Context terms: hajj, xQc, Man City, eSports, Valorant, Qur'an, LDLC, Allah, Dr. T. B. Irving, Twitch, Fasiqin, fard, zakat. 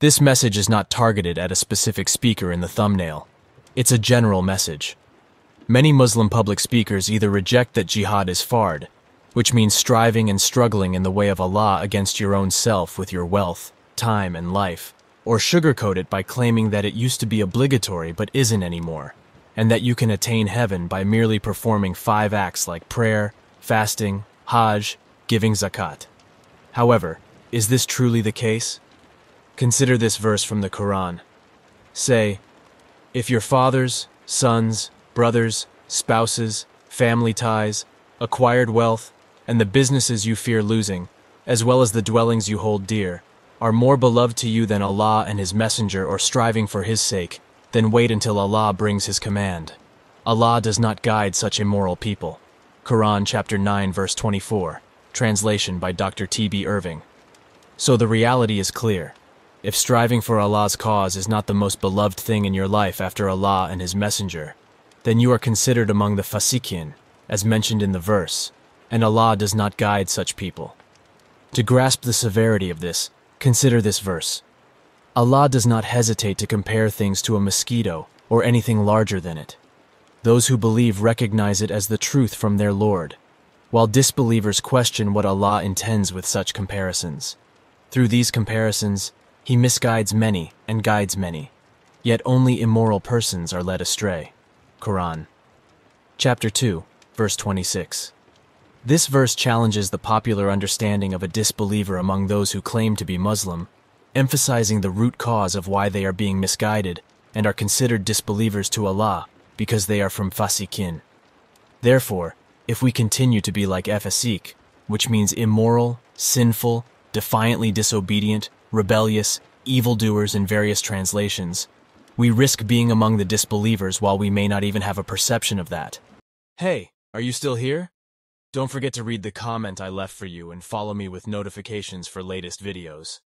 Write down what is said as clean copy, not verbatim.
This message is not targeted at a specific speaker in the thumbnail. It's a general message. Many Muslim public speakers either reject that jihad is fard, which means striving and struggling in the way of Allah against your own self with your wealth, time, and life, or sugarcoat it by claiming that it used to be obligatory but isn't anymore, and that you can attain heaven by merely performing 5 acts like prayer, fasting, hajj, giving zakat. However, is this truly the case? Consider this verse from the Quran. Say, if your fathers, sons, brothers, spouses, family ties, acquired wealth, and the businesses you fear losing, as well as the dwellings you hold dear, are more beloved to you than Allah and His Messenger or striving for His sake, then wait until Allah brings His command. Allah does not guide such immoral people. Quran chapter 9 verse 24, translation by Dr. T. B. Irving. So the reality is clear. If striving for Allah's cause is not the most beloved thing in your life after Allah and His Messenger, then you are considered among the Fasiqin, as mentioned in the verse, and Allah does not guide such people. To grasp the severity of this, consider this verse. Allah does not hesitate to compare things to a mosquito or anything larger than it. Those who believe recognize it as the truth from their Lord, while disbelievers question what Allah intends with such comparisons. Through these comparisons, He misguides many and guides many, yet only immoral persons are led astray. Quran, chapter 2, verse 26. This verse challenges the popular understanding of a disbeliever among those who claim to be Muslim, emphasizing the root cause of why they are being misguided and are considered disbelievers to Allah because they are from Fasiqin. Therefore, if we continue to be like Fasiq, which means immoral, sinful, defiantly disobedient, rebellious, evildoers in various translations, we risk being among the disbelievers while we may not even have a perception of that. Hey, are you still here? Don't forget to read the comment I left for you and follow me with notifications for latest videos.